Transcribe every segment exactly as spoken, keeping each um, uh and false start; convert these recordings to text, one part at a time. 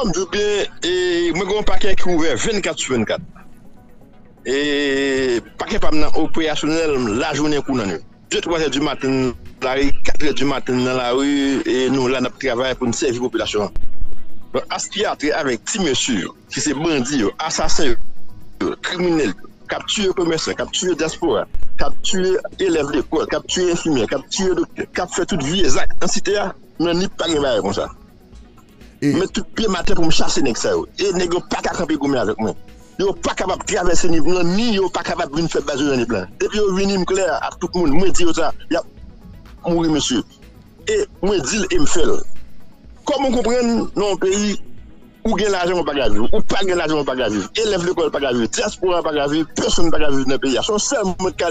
femme du bien, et moi, j'ai un paquet qui est ouvert vingt-quatre sur vingt-quatre. Et paquet pas opérationnel la journée qu'on a eu. deux trois heures du matin, quatre heures du matin dans la rue, et nous, là, nous travaillons pour nous servir la population. Donc, aspirer avec petits messieurs, qui sont bandits, assassins, criminels, capturés commerçants, capturés diaspora, capturés élèves d'école, capturés infirmiers, capturés docteurs, capturés toutes les vieilles actes en cité, nous n'y pas de comme ça. Mais tout le matin pour me chasser, et ils ne sont pas capables de gommer avec moi. Ils ne sont pas capables de traverser les plans, ni ils ne sont pas capables de faire base dans les plans. Et puis, ils viennent me clair à tout le monde, moi, je dis ça, il y a mourir, monsieur. Et moi, je dis, il me fait. Comme on comprend dans un pays où il y a l'argent, pas grave, où pas de l'argent, pas grave, élève d'école, pas grave, diaspora, pas grave, personne pas grave dans le pays. Son seul monde qui a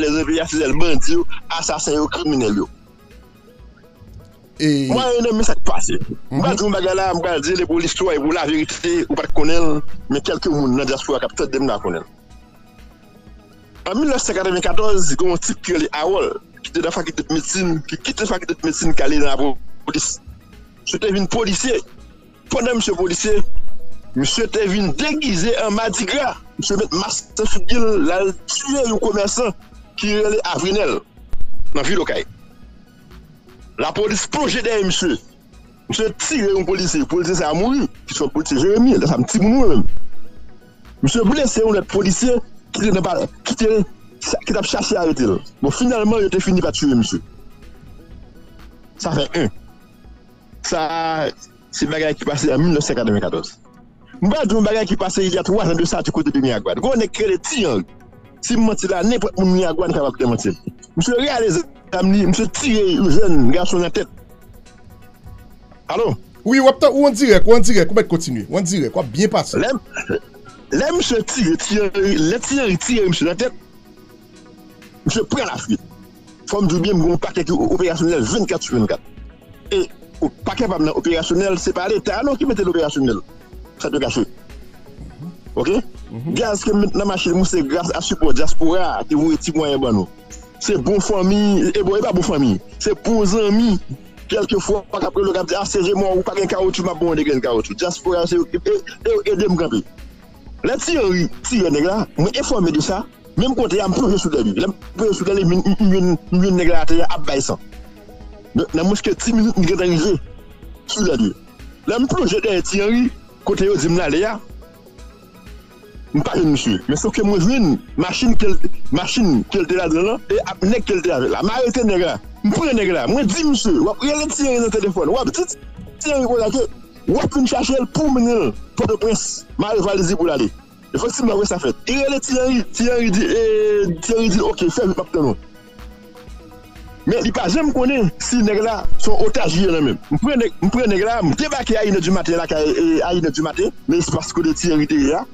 les pays, c'est les bandits, assassins, criminels. Et... moi, je n'aime pas ça qui passe. Moi, je me dis que pour l'histoire et pour la vérité, ou pas de connaître, mais quelques personnes dans la diaspora qui peut-être de connaître. En mille neuf cent quatre-vingt-quatorze, il y a un type qui est à Awol, qui était dans la faculté de médecine, qui quitte la faculté de médecine, qui allait dans la police. Monsieur était venu policier. Pendant monsieur policier, monsieur était venu déguisé en Mardi Gras. Monsieur met masque de figuille, la tuer un commerçant qui est allé à Vrinel, dans la ville d'Okaï. La police projetait monsieur. Monsieur tire un policier. Le policier a mouru. Qui sont policiers Jérémy. C'est un petit boulot même. Monsieur blessé un policier qui t'a cherché à arrêter. Bon, finalement, il a fini par tuer monsieur. Ça fait un. Ça, c'est une bagarre qui passait en mille neuf cent quatre-vingt-quatorze. Je parle d'une bagarre qui passait il y a trois ans de ça du côté de Miragoâne. Quand on a créé les tirs, si je mentis là, n'importe qui Miragoâne qui va me mentir. Monsieur réalise. Monsieur tire un jeune garçon en tête. Allô? Oui, ou on dirait, ou on dirait, on peut continuer. On dirait, quoi bien passé. Là, monsieur tire, tire, le tire, tire, monsieur en tête. Monsieur prend la fuite. Femme du bien, mon paquet opérationnel vingt-quatre sur vingt-quatre. Et au paquet opérationnel, c'est pas l'État qui mettait l'opérationnel. Ça te cache. Ok? Grâce que maintenant, machine, c'est grâce à support diaspora qui vous est moyen bon nous. C'est bon famille, et bon, et pas bon famille. C'est bon amis. Quelquefois, après le cap, c'est moi ou pas un caoutchouc, ma bonne et un caoutchouc. Diaspora, c'est occupé et aidez-moi camper. La théorie, si on est là, moi, informé de ça, même quand il y a un projet sous la vie, il y a sous la vie, il y a un négatif à baissant. La mosquée, dix minutes, il est arrivé sous la vie. Le projet de la théorie, quand il y a un gymnase, je ne suis pas monsieur, mais sauf que moi je une machine qui est là-dedans et un nègre qui est là-dedans. Je m'arrête là, je prends un nègre là, je dis monsieur, je vais tirer dans le téléphone, je vais tirer dans le téléphone, je vais chercher pour mener, pour le prince, je vais rivaliser pour l'aller. Il faut que je ça fait. Et il tirer, tirer, tirer, dit ok, fais le papillon. Mais il ne peut jamais connaître si les nègres là sont otagiers eux-mêmes. Je prends un nègre là, je débarque à une heure du matin, à une heure du matin, mais c'est parce que le tir était là.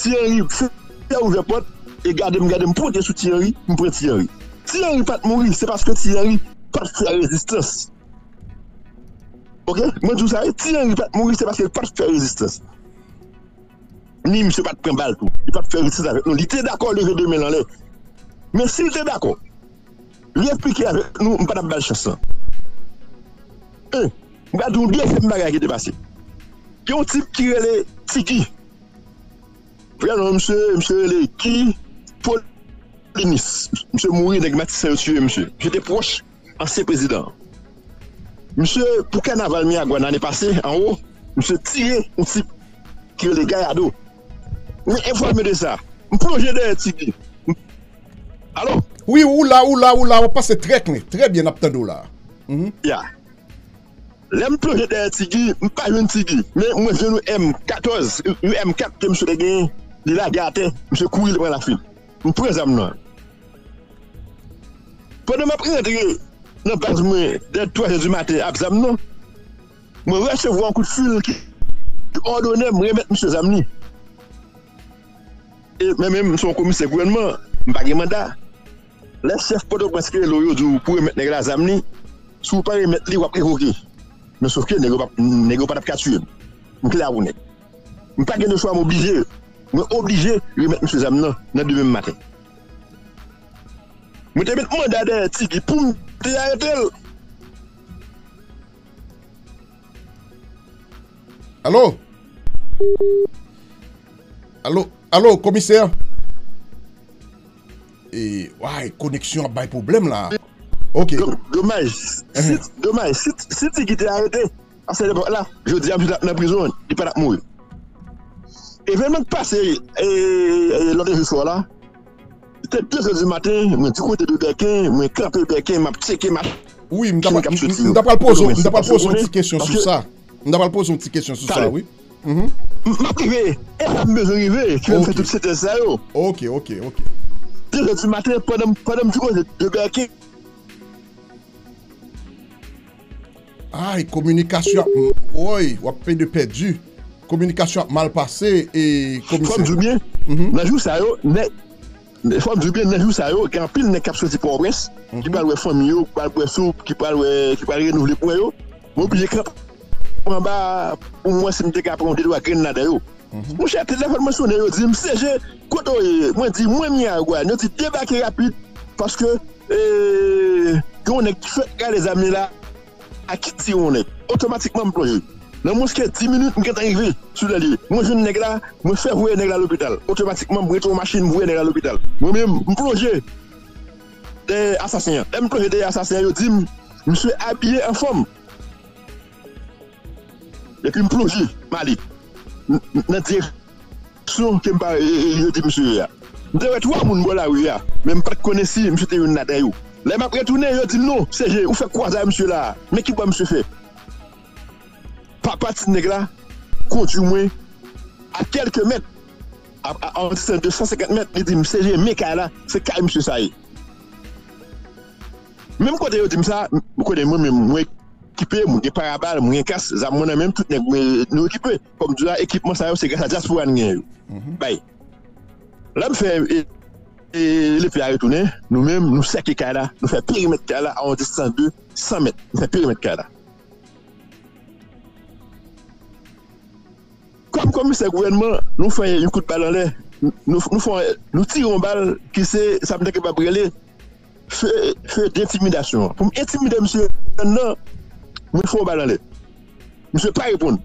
Thierry, c'est ouvert porte et gardez me garder porter sous Thierry, me prend Thierry. Thierry pas mourir, c'est parce que Thierry pas faire résistance. OK, moi je vous dis Thierry pas mourir, c'est parce qu'il pas faire résistance. Ni monsieur pas prendre balle tout, il pas faire résistance avec nous. Il était d'accord lever deux mains en l'air. Mais s'il était d'accord, lui expliquer avec nous, on pas balle chance. Eh, regardez deux femmes bagarre qui était passé. Il y a un type qui relait Tiki. Vraiment, monsieur, monsieur, les qui, Paul Denis, monsieur mourir avec Matisan, monsieur, monsieur. J'étais proche, ancien président. Monsieur, pour carnaval Miragoâne l'année passée, en haut, monsieur tiré un type qui est les gars à dos. Mais informez de ça. Un projet de Tiki. Alors? Oui, oula, oula, oula, on passe très bien, très bien, abtendo là. Ya. Le projet de Tiki, je ne pas un Tiki, mais moi je nous M quatorze, M quatre, que monsieur Degain. Il a gâté, je couille devant la file. Je prends ça. Pendant que je rentre dans le bâtiment de trois heures du matin à Zamnon, je recevoir un coup de fil qui ordonne de remettre M. Zamni. Et même son commissaire gouvernement, je n'ai pas de mandat. Le chef Port-au-Prince qui est là pour remettre M. Zamni, si vous ne pouvez pas remettre, il va prévoquer. Mais sauf que je ne vais pas tuer. Je ne vais pas de choix m'obliger. Je suis obligé de remettre M. Zamnan dans le même matin. Je suis mandat de Tiki pour me arrêter. Allô? Allô? Allô, commissaire? Et, ouais, connexion à bail problème là. Ok. Dommage. Dommage. Si tu t'es arrêté, à cette époque-là, je dis à la prison, il peut pas mourir. Événement passé, et l'autre soir là, c'était deux heures du matin, moi, du côté de Pékin, moi, campé Pékin, m'a checké ma. Oui, nous avons posé une petite question sur ça. Nous avons posé une petite question sur ça, oui. M'arrivé, et ça me arrivé, je fais tout cet ça. Ok, ok, ok. deux heures du matin, pendant du côté de Pékin. Ah, et communication. Oui, on a peu de perdu. Communication mal passée et communication. Femme du bien, dans le jour ça, Femme du bien, dans le jour ça, quand pile n'est qu'à sortir pour Ouest, qui parle de famille, qui parle de soupe, qui parle de renouveler pour eux, moi, puis j'ai en bas, pour moi, c'est me décaprendre de la grenade. Mon cher téléphone m'a sonné, il dit, c'est j'ai, quand moi, dit, moi, Miragoâne, nous dit, débarquer rapide, parce que, quand on est fait, les amis là, à qui on est, automatiquement, employé. Dans mon cas, dix minutes, je suis arrivé sur la ligne. Moi, je suis là, je fais rouler à l'hôpital. Automatiquement, je suis en machine, je suis à l'hôpital. Moi-même, je plonge des assassins. Je plonge des assassins, je dis, je suis habillé en forme. Et puis, je plonge, Mali. Dans la direction que je dis, monsieur. Je dis, toi, mon bon, là, oui, même pas de connaissance, monsieur, tu es une nadaille. Là, je me retourne, je dis, non, c'est j'ai, vous faites quoi, ça, monsieur, là? Mais qui va, monsieur, faire? Papa Tinegla conduit moins à quelques mètres, à, à, à deux cent cinquante mètres, il dit, c'est j'ai méca là, c'est quand même ça. Même quand il dit ça, je connais moi-même, moi équipé, moi des paraballes, moi casse, moi-même, tout nous équipé. Comme tu as équipement, ça c'est grâce à Diaspora. Bye. Là, je fais les pays à retourner, nous-mêmes, nous sacs là, nous faisons périmètre là, à deux cent deux, cent mètres, nous faisons périmètre là. Comme ce gouvernement, nous faisons un coup de balle en l'air, nous, nous tirons une balle qui c'est, ça me dit pas brûler, fait d'intimidation. Pour m'intimider, monsieur, non, nous faisons une balle en l'air. Monsieur, pas répondre.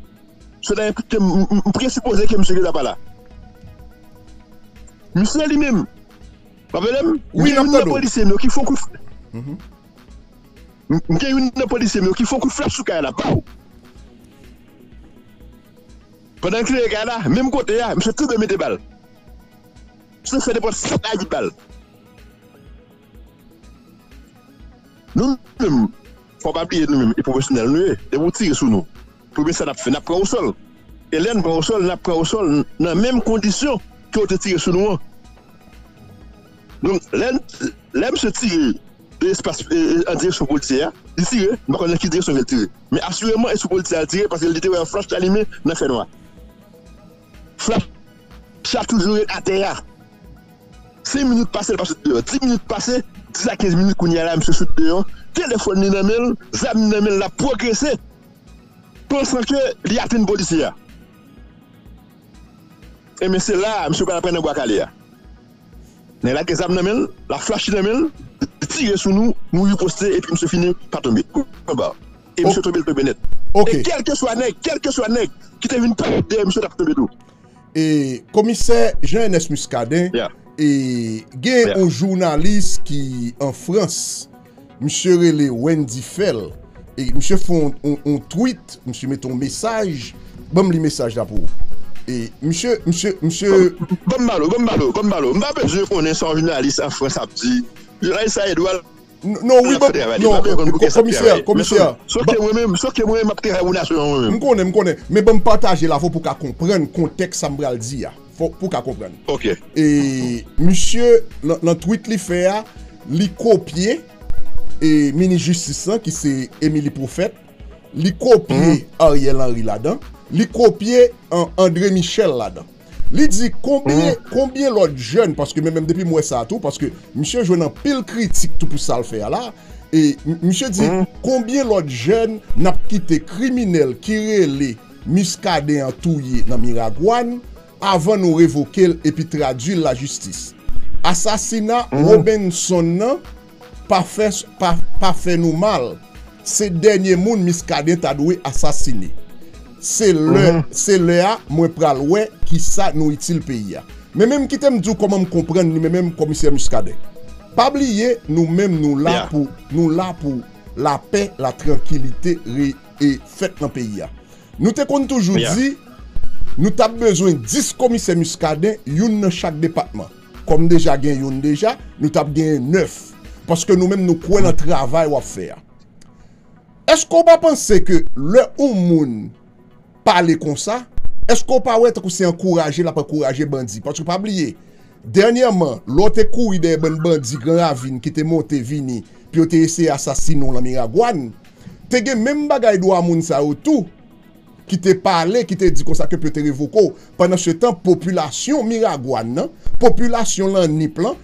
Cela implique que je présupposais que monsieur n'est pas là. Monsieur lui-même, oui, nous sommes policiers, mais qui font coup de flash sous le là. Pendant que les gars là, même côté là, je suis tout de mettre des balles. Je fais des portes sept à dix balles. Nous-mêmes, il ne faut pas oublier nous-mêmes, les professionnels, nous, ils vont tirer sur nous. Pour bien ça, nous prenons au sol. Hélène prend au sol, nous prenons au sol, dans les mêmes conditions que nous tirons sur nous. Donc, l'homme se tire de l'espace en direction policière, il tire, je ne sais pas qui direction il tire. Mais assurément, il est policier à tirer parce qu'il dit un flash allumé dans le fait noir. Flash a toujours été à terre. cinq minutes passées, dix minutes passées, dix à quinze minutes qu'on y a là, monsieur Sout dehors, téléphone ni dans mail, zam dans mail, la progressé, pensant qu'il y a une policier. Et mais c'est là, monsieur Kala prenne un guacalé. Mais là, que zam dans mail, la flash dans mail, tiré sur nous, nous y poster, et puis monsieur finit par tomber. Et monsieur tombe le bénet. Et quel que soit nèg, quel que soit nèg, qui te vient pas de monsieur tomber tout. Et commissaire Jean Ernest Muscadin, yeah. Et il y a un journaliste qui en France, monsieur Réle Wendy Fell, et monsieur font on, on tweet, monsieur met ton message, bon le message là pour. Et monsieur monsieur monsieur bon malo, bon malo, bon malo. M'a pas je connais son journaliste en France a dit. Journaliste Edouard. Non, oui, commissaire, commissaire. Sauf que moi-même, sauf que moi-même, je me connais, je connais. Mais bon, partager la voix pour qu'on comprenne le contexte, ça me dit. Pour qu'on comprenne. Ok. Et monsieur, dans tweet, il fait, il copie, et mini-justice, qui c'est Emilie Prophète, il copie Ariel Henry là-dedans, il copie André Michel là-dedans. Il dit combien, mmh. combien l'autre jeune, parce que même depuis moi ça a tout, parce que monsieur joue dans pile critique tout pour ça le faire là, et monsieur dit mmh. combien l'autre jeune n'a quitté criminel qui relé Muscadin en touillé dans Miragoâne avant nous révoquer et puis traduire la justice. Assassinat mmh. Robinson, pas fait, pas, pas fait nous mal. Ces derniers moun Muscadin t'a doué assassiné. c'est le c'est là moi pral ouais qui ça nous utile pays. Mais même qui t'aime dire comment me comprendre nous même commissaire Muscadin. Pas oublier nous même nous là yeah. pour nous là pour la paix, la tranquillité et fête dans le pays. Nous te compte toujours yeah. dit nous avons besoin de dix commissaires Muscadin, une dans chaque département. Comme déjà gagne une déjà, nous avons gagné neuf parce que nous même nous croyons dans le travail à faire. Est-ce qu'on va penser que le monde parler comme ça? Est-ce qu'on va être aussi encouragé, la pas encourager bandit? Parce que pas oublier, dernièrement, l'autre couru des bonnes bandits grand ravine qui était monté vini, puis ont essayé d'assassiner la Miragoâne. Te gen même bagay doit moun sa ou tout qui te parlé, qui te dit comme ça que peut te révoquer. Pendant ce temps, population Miragoâne, population là Niplan,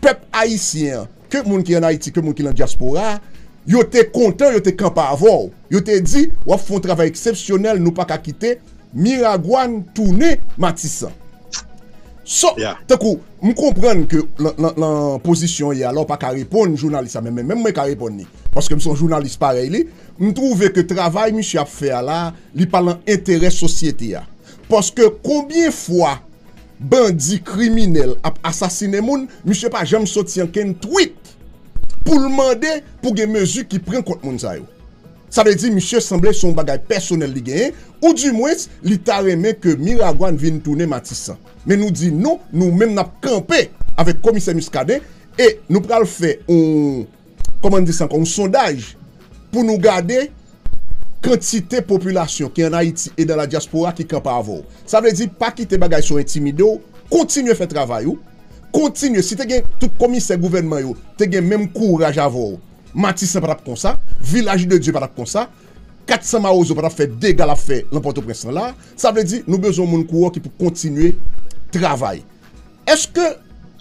peuple haïtien, que moun qui en Haïti, que moun qui en diaspora, yo te content, yo te camp avant. Yo te dit, ou a font travail exceptionnel, nous pas qu'à quitter Miragoâne tourner Matisan. So, yeah. T'as coup, je comprends que la position est alors pas qu'à répondre journaliste, mais même moi qu'à répondre. Parce que je suis journaliste pareil, je trouve que le travail que monsieur a fait là, il parle d'intérêt société. Parce que combien de fois bandits criminels assassiné moun, monsieur pas jamais sorti en tweet pour demander pour des mesures qui prennent contre moun sa yo. Ça veut dire monsieur semblait son bagage personnel li gagne ou du moins li ta remen que Miragoâne vient tourner Matisan. Mais nous dit non, nous même n'a campé avec commissaire Muscadin et nous pral faire un comment dire ça un sondage pour nous garder quantité population qui en Haïti et dans la diaspora qui campe avant. Ça veut dire pas quitter bagage sont intimido, continuer faire travail ou continuer si tu gagne tout commissaire gouvernement yo, tu gagne même courage avant. Matisan pas comme ça, village de Dieu pas comme ça, quatre cents maozo pas faire dégâts la fait n'importe prince là. Ça veut dire nous besoin moun courant qui pour continuer travail. Est-ce que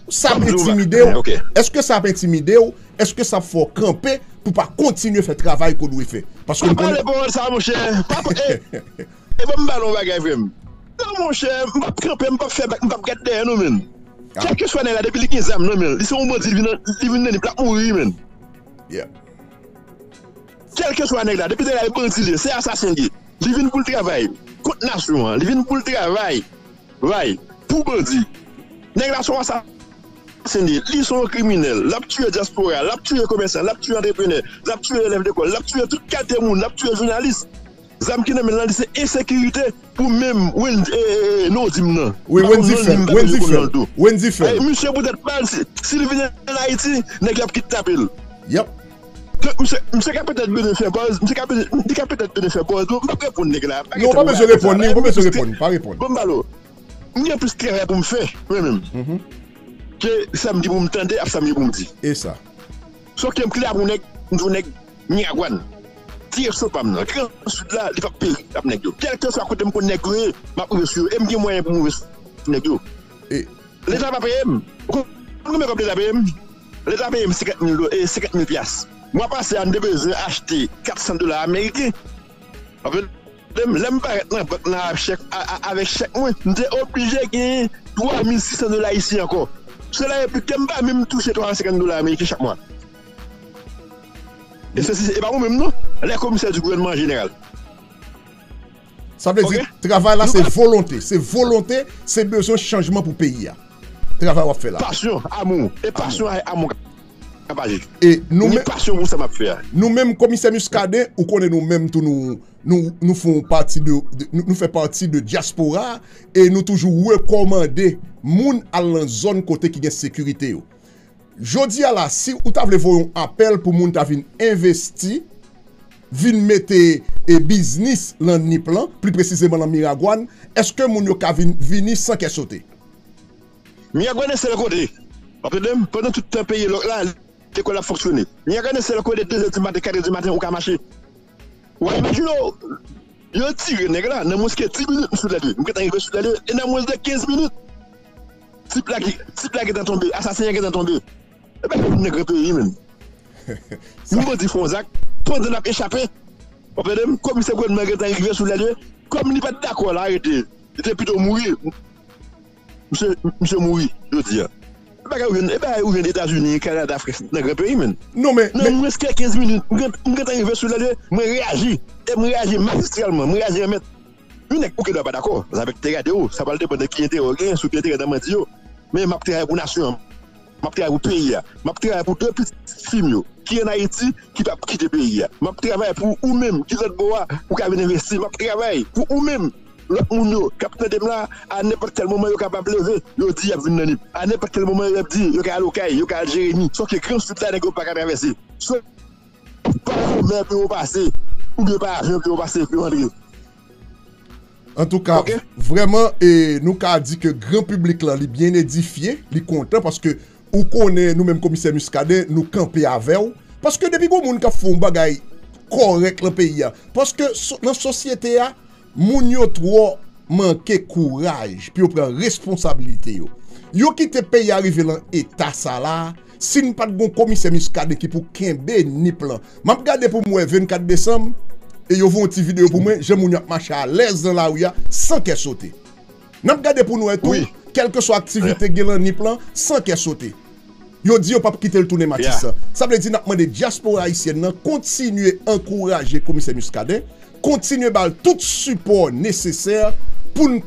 ça intimide ou okay. Est-ce que ça intimide ou est-ce que ça faut camper pour pas continuer faire travail qu'on doit faire parce que pas répondre ça mon cher. Et bon ballon bagay vraiment. Non mon cher, on pas camper, on pas faire on pas garder nous même. Quel que soit là depuis quinze ans non même, ils sont bandits viennent viennent les plaques mourir même. Yeah. Quel que soit nèg là, depuis la bandit, c'est assassin qui. Il vient pour le travail, contre nation, il vient pour le travail. Right, pour bandit. Nèg là sont assassins, ils sont criminels, l'a tué diaspora, l'a tué commerçant, l'a tué entrepreneur, l'a tué élève d'école, l'a tué tout quatre monde, l'a tué journaliste. Zam qui nomme là c'est insécurité pour même Wendy non dimna. Oui, Wendy Fell, Wendy Fell. Wendy Fell. Monsieur peut-être pas s'il vient en Haïti, nèg là qui taper. Yep. Monsieur peut-être besoin de faire pause, monsieur peut-être besoin de faire pause, donc pas répondre nèg là. Non, pas besoin de répondre, pas besoin de répondre, pas répondre. Bon balo. Il y a plus de travail pour me faire moi-même. Que samedi pour me tendre, à samedi pour me dire. Et ça. Sauf que m'clair pour nèg, nous nèg Miragoâne. Tire sur pam là, quand sud là, il va payer la nèg yo. Quelqu'un soit côté me connaît que m'a reçu et me gain moyen pour me nèg yo. Et l'état va payer. Comment me va payer la payer? L'État paye cinquante mille piastres. Moi, passe à deux acheter quatre cents dollars américains. L'homme avec chèque, je suis obligé de gagner trois mille six cents dollars ici encore. Cela implique que je même toucher trois cent cinquante dollars américains chaque mois. Et ceci, et pas vous-même, non? Les commissaires du gouvernement en général. Ça veut dire que le travail là, c'est volonté. C'est volonté, c'est besoin de changement pour le pays. Travail à faire là. Passion, amour. Et passion, amour. Et nous-mêmes, nous-mêmes, commissaire Muscadin, ou qu'on est nous-mêmes, nous, nous, nous faisons partie de, de, nous fait partie de diaspora et nous toujours recommander moun à la zone côté qui gagne sécurité. Jodi à la si ou t'avez voulu un appel pour moun t'avin investi, vin mette et business dans Niplan, plus précisément dans Miragoâne, est-ce que moun yo ka vin vini sans qu'elle saute? Miragoâne c'est le côté. Pendant tout le pays, l'école a fonctionné. Miragoâne c'est le côté de deux heures du matin, quatre heures du matin, on a marché. On a marché, on a tiré, on a mosqué dix minutes sur la rue. On a arrivé sur la rue, on a mosqué quinze minutes. Si plat qui est tombé, assassin qui est tombé. Et bien, on a gré pays, même. Nous avons dit Fonzac, pendant qu'on a échappé, comme c'est qu'on est arrivé sur la rue, comme on n'est pas d'accord, on a arrêté. Il était plutôt mourir. Monsieur Moui, je dis. Et bien, vous venez États-Unis, Canada, Afrique, dans le pays, même. Non, mais. Non, mais c'est quinze minutes. Vous êtes arrivé sur la rue, vous réagissez. Et vous réagissez magistralement, vous réagissez à mettre. Une équipe n'est pas d'accord avec Terra Deo, ça va dépendre de qui est interrogé, sous qui est interrogé. Mais je travaille pour la nation, je travaille pour le pays, je travaille pour deux petites filles qui sont en Haïti, qui ne peuvent pas quitter le pays. Je travaille pour vous-même, qui êtes bois, pour vous investir, je travaille pour vous-même. L'autre monde, capitaine de là, à n'importe quel moment, il est capable de lever, il dit, il y a une année. À n'importe quel moment, il dit, il y a l'Okaï, il y a Jérémy. Sauf que grand sultan n'est pas traversé. Sauf que pas de mer peut passer, ou bien pas de mer peut passer, peut André. En tout cas, okay? Vraiment, et nous avons dit que le grand public là, est bien édifié, il est content parce que nous connaissons nous-mêmes, commissaire Muscadin, nous camper avec vous. Parce que depuis que nous avons fait un bagage correct dans le pays, parce que dans la société, moun yo trop manqué courage puis prend responsabilité yo. Yo qui te paye arrivé dans état ça là, si nous pas de bon commissaire Muscadin qui pour kembe ni plan. M'a regarder pour moi vingt-quatre décembre et yo vont petit vidéo pour moi, j'ai moun y marcher à l'aise dans la rue sans qu'elle sauter. N'a regarder pour nous tout, oui. Quelle que soit activité gelan ni plan sans qu'elle sauter. Yo dit yo pas quitter le tourner Matisan. Yeah. Ça veut dire n'a demander diaspora haïtienne continuer encourager commissaire Muscadin. Continuez par tout support nécessaire pour nous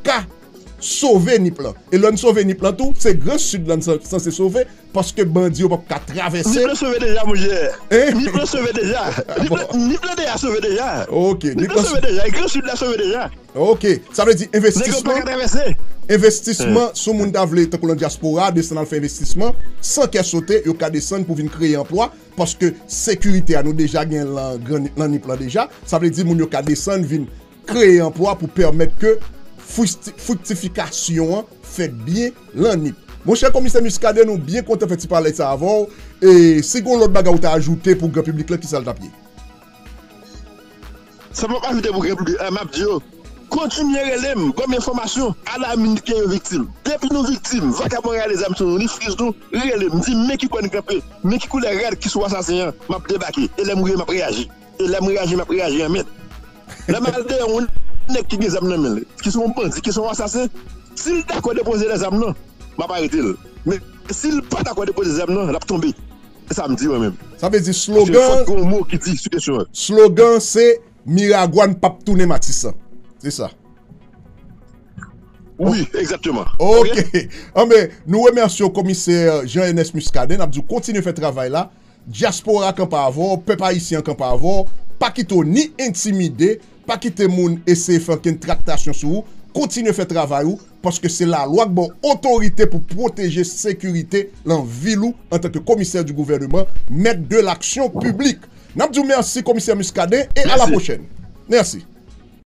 sauver Niplan. Et l'on sauver Niplan tout, c'est grand sud là sans se sauver parce que bandit pas qu'à traverser. Niplan sauver déjà mon cher. Eh? Niplan sauver déjà. Niplan déjà sauvé déjà. OK, Niplan sauver déjà, grand sud là sauver déjà. OK, ça veut dire investissement. Investissement sous monde d'avle tant que la diaspora descend faire investissement sans qu'elle sauter, yo ka descendre pour venir créer emploi parce que sécurité a nous déjà gain dans Niplan déjà, ça veut dire moun yo ka descendre venir créer emploi pour permettre que fructification fait bien l'année. Mon cher commissaire Muscadin, nous bien content de parler de ça avant. Et si vous avez l'autre bagage à ajouter pour le grand public, qui s'en tape? Ça ne va pas ajouter pour le grand public. Continuez comme information à la minute qui est victime. Depuis nos victimes, vacabons les âmes sur nous, les frises nous, relève, dis, mais qui connaît camper, mais qui coule les raids qui sont assassins, m'a débarqué, et les mourir m'a réagi. Et les réagir, m'a réagi, m'a la maladie, on qui sont bandits, qui sont assassins, s'il d'accord déposer les âmes, non, je ne vais pas arrêter. Mais s'il pas d'accord déposer les âmes, non, il va tomber. Ça me dit moi-même. Ça veut dire slogan. Slogan, c'est Miragoâne pape tourner Matisan. C'est ça. Oui, exactement. OK. Okay. Ah, mais, nous remercions le commissaire Jean Ernest Muscadin. Nous continuons à faire travail là. Diaspora camp avant, peuple haïtien camp avant, pas quitter ni intimider. Pas quitter moun essayer faire une tractation sur vous, continuez faire travail ou parce que c'est la loi bon autorité pour protéger sécurité dans ville ou en tant que commissaire du gouvernement mettre de l'action publique. N'abdou merci commissaire Muscadin et merci. À la prochaine. Merci.